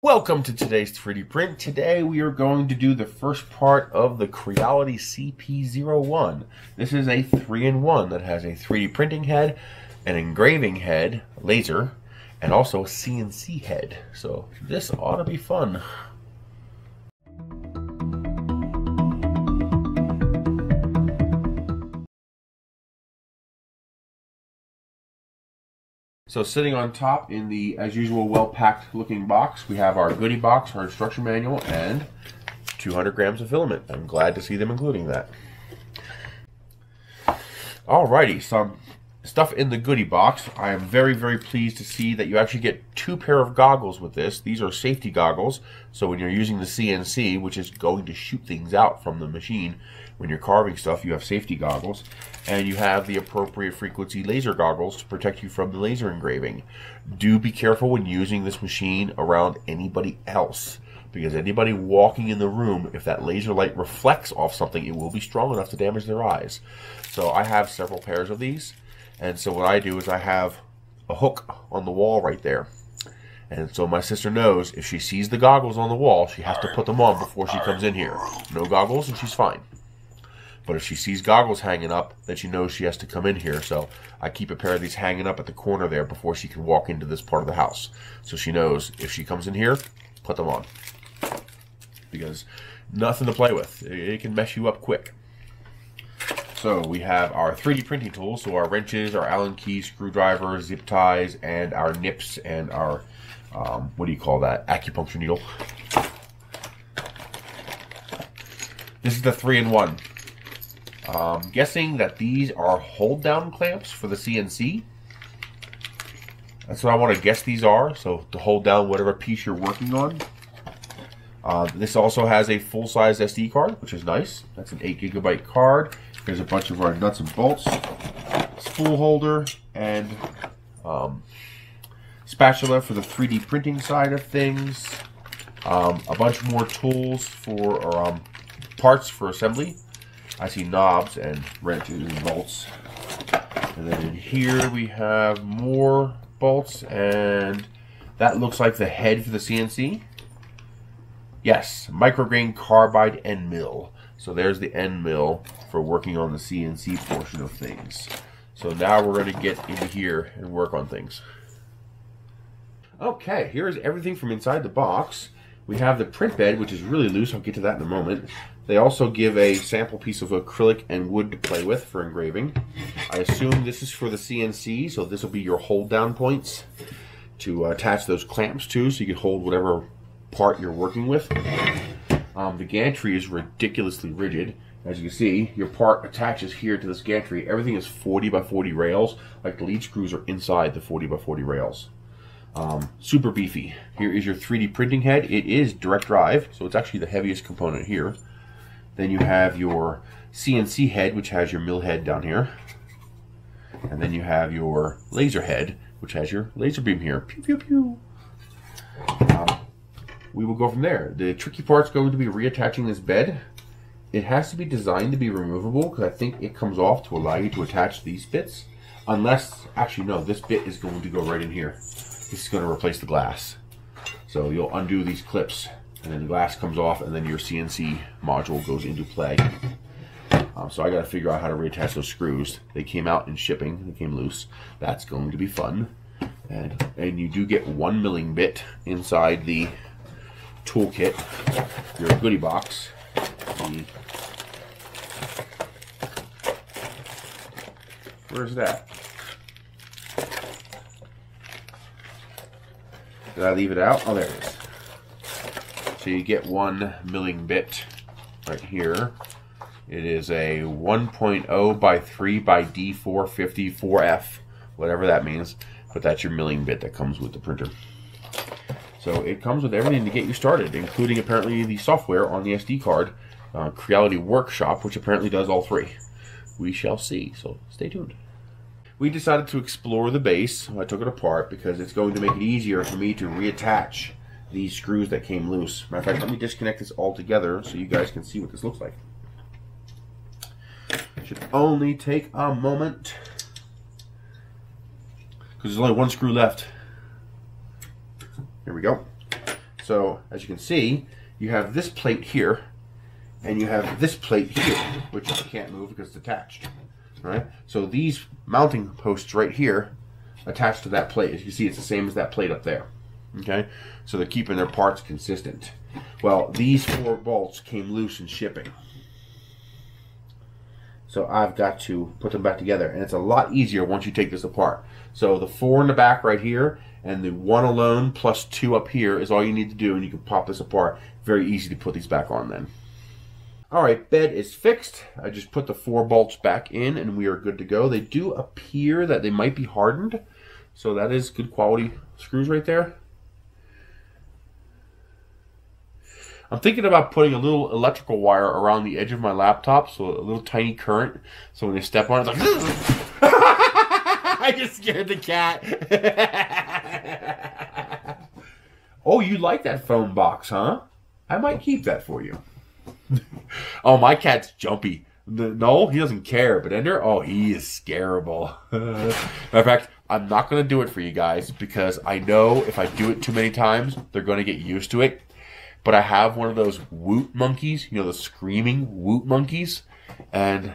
Welcome to today's 3D print. Today we are going to do the first part of the Creality CP01. This is a 3-in-1 that has a 3D printing head, an engraving head, laser, and also a CNC head. So this ought to be fun. So sitting on top in the, as usual, well-packed looking box, we have our goodie box, our instruction manual, and 200 grams of filament. I'm glad to see them including that. Alrighty, some stuff in the goodie box. I am very, very pleased to see that you actually get two pair of goggles with this. These are safety goggles, so when you're using the CNC, which is going to shoot things out from the machine, when you're carving stuff, you have safety goggles, and you have the appropriate frequency laser goggles to protect you from the laser engraving. Do be careful when using this machine around anybody else, because anybody walking in the room, if that laser light reflects off something, it will be strong enough to damage their eyes. So I have several pairs of these, and so what I do is I have a hook on the wall right there. And so my sister knows if she sees the goggles on the wall, she has to put them on before she comes in here. No goggles and she's fine. But if she sees goggles hanging up, then she knows she has to come in here. So I keep a pair of these hanging up at the corner there before she can walk into this part of the house. So she knows if she comes in here, put them on. Because nothing to play with. It can mess you up quick. So we have our 3D printing tools. So our wrenches, our Allen keys, screwdrivers, zip ties, and our nips, and our, what do you call that, acupuncture needle. This is the 3-in-1. I'm guessing that these are hold-down clamps for the CNC. That's what I want to guess these are, so to hold down whatever piece you're working on. This also has a full-size SD card, which is nice. That's an 8GB card. There's a bunch of our nuts and bolts, spool holder, and spatula for the 3D printing side of things. A bunch more tools for parts for assembly. I see knobs and wrenches and bolts. And then in here we have more bolts, and that looks like the head for the CNC. Yes, micrograin carbide end mill. So there's the end mill for working on the CNC portion of things. So now we're going to get into here and work on things. Okay, here's everything from inside the box. We have the print bed, which is really loose. I'll get to that in a moment. They also give a sample piece of acrylic and wood to play with for engraving. I assume this is for the CNC, so this will be your hold down points to attach those clamps to, so you can hold whatever part you're working with. The gantry is ridiculously rigid. As you can see, your part attaches here to this gantry. Everything is 40x40 rails. Like the lead screws are inside the 40x40 rails. Super beefy. Here is your 3D printing head. It is direct drive, so it's actually the heaviest component here. Then you have your CNC head, which has your mill head down here. And then you have your laser head, which has your laser beam here. Pew, pew, pew. We will go from there. The tricky part's going to be reattaching this bed. It has to be designed to be removable, because I think it comes off to allow you to attach these bits. Unless, actually no, this bit is going to go right in here. This is going to replace the glass. So you'll undo these clips, and then the glass comes off, and then your CNC module goes into play. So I got to figure out how to reattach those screws. They came out in shipping, they came loose. That's going to be fun. And you do get one milling bit inside the toolkit, your goodie box. Where's that? Did I leave it out? Oh, there it is. So you get one milling bit right here. It is a 1.0x3xD450 4F, whatever that means, but that's your milling bit that comes with the printer. So it comes with everything to get you started, including apparently the software on the SD card, Creality Workshop, which apparently does all three. We shall see, so stay tuned. We decided to explore the base. I took it apart because it's going to make it easier for me to reattach these screws that came loose. Matter of fact, let me disconnect this all together so you guys can see what this looks like. It should only take a moment, because there's only one screw left. Here we go. So as you can see, you have this plate here, and you have this plate here, which I can't move because it's attached. Right? So these mounting posts right here attached to that plate. As you can see, it's the same as that plate up there. Okay? So they're keeping their parts consistent. Well, these four bolts came loose in shipping. So I've got to put them back together. And it's a lot easier once you take this apart. So the four in the back right here and the one alone plus two up here is all you need to do, and you can pop this apart. Very easy to put these back on then. Alright, bed is fixed. I just put the four bolts back in and we are good to go. They do appear that they might be hardened. So that is good quality screws right there. I'm thinking about putting a little electrical wire around the edge of my laptop, so a little tiny current, so when you step on it, it's like... I just scared the cat. Oh, you like that foam box, huh? I might keep that for you. Oh, my cat's jumpy. No, he doesn't care, but Ender, oh, he is scarable. Matter of fact, I'm not going to do it for you guys, because I know if I do it too many times, they're going to get used to it. But I have one of those woot monkeys, you know, the screaming woot monkeys. And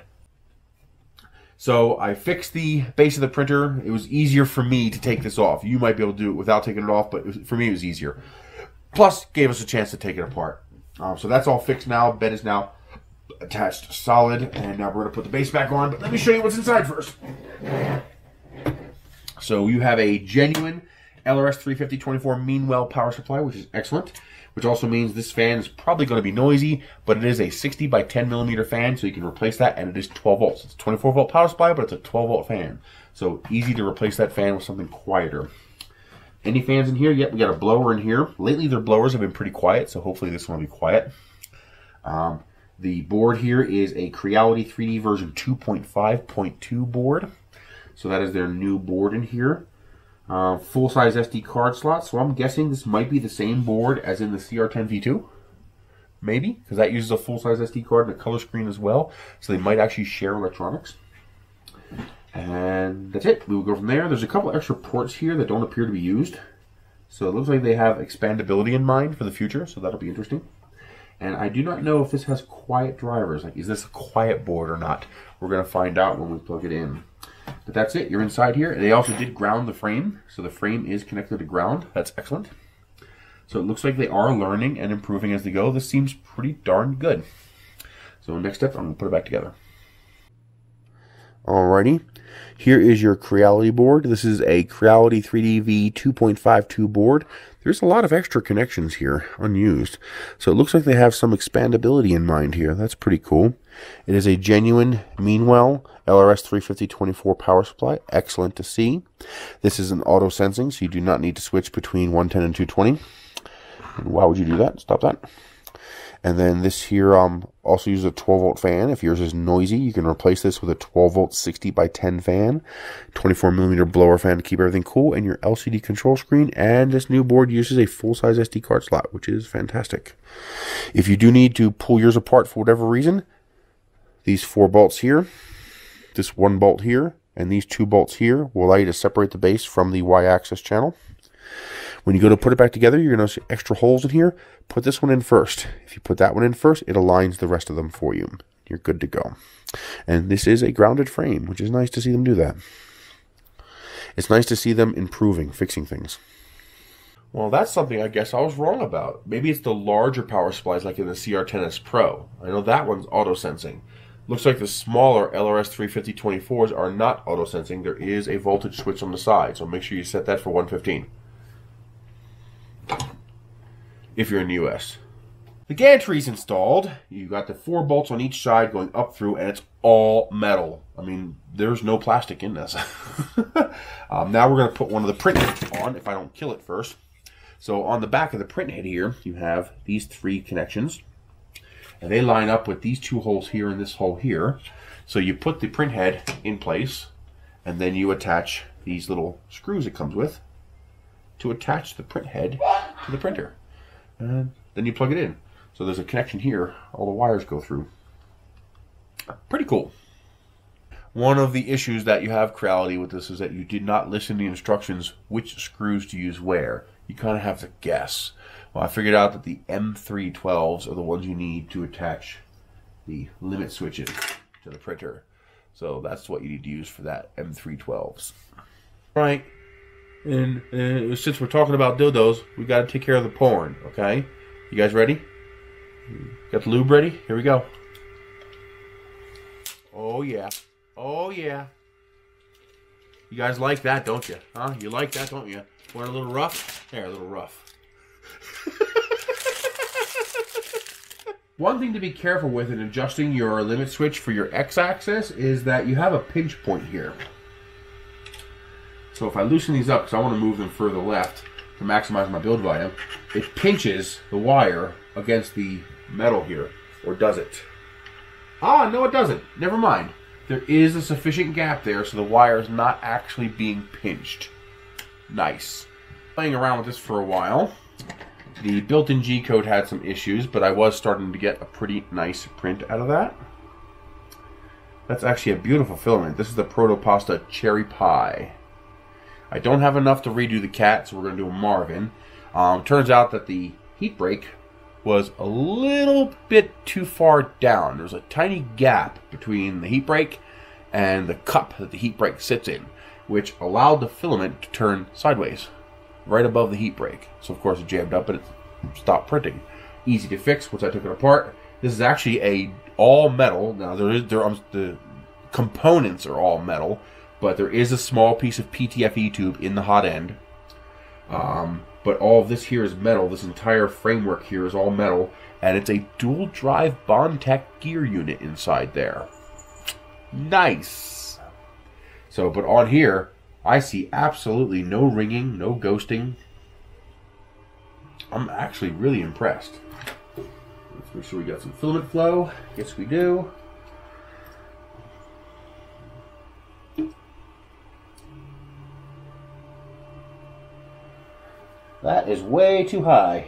so I fixed the base of the printer. It was easier for me to take this off. You might be able to do it without taking it off, but for me it was easier. Plus, gave us a chance to take it apart. So that's all fixed now. Bed is now attached solid. And now we're going to put the base back on. But let me show you what's inside first. So you have a genuine LRS 350-24 Meanwell power supply, which is excellent. Which also means this fan is probably going to be noisy, but it is a 60 by 10 millimeter fan, so you can replace that, and it is 12 volts. It's a 24 volt power supply, but it's a 12 volt fan. So easy to replace that fan with something quieter. Any fans in here? Yep, we got a blower in here. Lately their blowers have been pretty quiet, so hopefully this one will be quiet. The board here is a Creality 3D version 2.5.2 board. So that is their new board in here. Full-size SD card slot, so I'm guessing this might be the same board as in the CR-10V2, maybe, because that uses a full-size SD card and a color screen as well, so they might actually share electronics. And that's it, we will go from there. There's a couple extra ports here that don't appear to be used, so it looks like they have expandability in mind for the future, so that'll be interesting. And I do not know if this has quiet drivers, like is this a quiet board or not? We're going to find out when we plug it in. But that's it, you're inside here. They also did ground the frame, so the frame is connected to ground. That's excellent. So it looks like they are learning and improving as they go. This seems pretty darn good. So next step, I'm going to put it back together. Alrighty, here is your Creality board. This is a Creality 3D V2.52 board. There's a lot of extra connections here, unused. So it looks like they have some expandability in mind here. That's pretty cool. It is a genuine Meanwell LRS 350-24 power supply. Excellent to see. This is an auto sensing, so you do not need to switch between 110 and 220. And why would you do that? Stop that. And then this here also uses a 12-volt fan. If yours is noisy, you can replace this with a 12-volt 60 by 10 fan, 24-millimeter blower fan to keep everything cool, and your LCD control screen. And this new board uses a full-size SD card slot, which is fantastic. If you do need to pull yours apart for whatever reason, these four bolts here, this one bolt here, and these two bolts here will allow you to separate the base from the Y-axis channel. When you go to put it back together, you're going to notice extra holes in here. Put this one in first. If you put that one in first, it aligns the rest of them for you. You're good to go. And this is a grounded frame, which is nice to see them do that. It's nice to see them improving, fixing things. Well, that's something I guess I was wrong about. Maybe it's the larger power supplies like in the CR-10S Pro. I know that one's auto-sensing. Looks like the smaller LRS 350-24s are not auto-sensing. There is a voltage switch on the side, so make sure you set that for 115. If you're in the US. The gantry's installed. You got the four bolts on each side going up through, and it's all metal. I mean, there's no plastic in this. Now we're going to put one of the print heads on, if I don't kill it first. So on the back of the print head here, you have these three connections. And they line up with these two holes here and this hole here. So you put the print head in place, and then you attach these little screws it comes with to attach the print head to the printer. And then you plug it in. So there's a connection here. All the wires go through. Pretty cool. One of the issues that you have, Creality, with this is that you did not listen to the instructions which screws to use where. You kind of have to guess. Well, I figured out that the M312s are the ones you need to attach the limit switches to the printer. So that's what you need to use for that, M312s. Right, and since we're talking about dildos, we got to take care of the porn, okay? You guys ready? Got the lube ready? Here we go. Oh yeah, oh yeah. You guys like that, don't you? Huh? You like that, don't you? Want a little rough? There, a little rough. One thing to be careful with in adjusting your limit switch for your X-axis is that you have a pinch point here. So if I loosen these up, because I want to move them further left to maximize my build volume, it pinches the wire against the metal here, or does it? Ah, no it doesn't. Never mind. There is a sufficient gap there so the wire is not actually being pinched. Nice. Playing around with this for a while. The built-in G-code had some issues, but I was starting to get a pretty nice print out of that. That's actually a beautiful filament. This is the ProtoPasta Cherry Pie. I don't have enough to redo the cat, so we're going to do a Marvin. Turns out that the heat break was a little bit too far down. There's a tiny gap between the heat break and the cup that the heat break sits in, which allowed the filament to turn sideways, right above the heat break. So of course it jammed up and it stopped printing. Easy to fix once I took it apart. This is actually a all metal. Now the components are all metal, but there is a small piece of PTFE tube in the hot end. But all of this here is metal. This entire framework here is all metal, and it's a dual drive Bondtech gear unit inside there. Nice. So, but on here, I see absolutely no ringing, no ghosting. I'm actually really impressed. Let's make sure we got some filament flow. Yes, we do. That is way too high.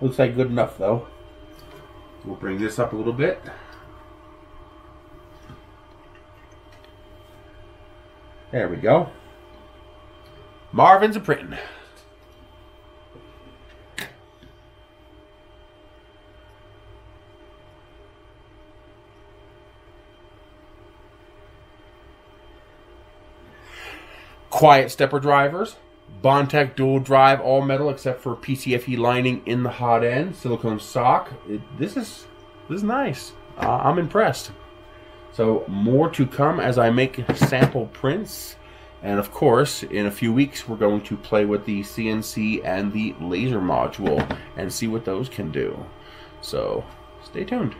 Looks like good enough though. We'll bring this up a little bit. There we go. Marvin's a printin'. Quiet stepper drivers, Bondtech dual drive, all metal except for PTFE lining in the hot end, silicone sock. This is nice. I'm impressed. So more to come as I make sample prints, and of course in a few weeks we're going to play with the CNC and the laser module and see what those can do. So stay tuned.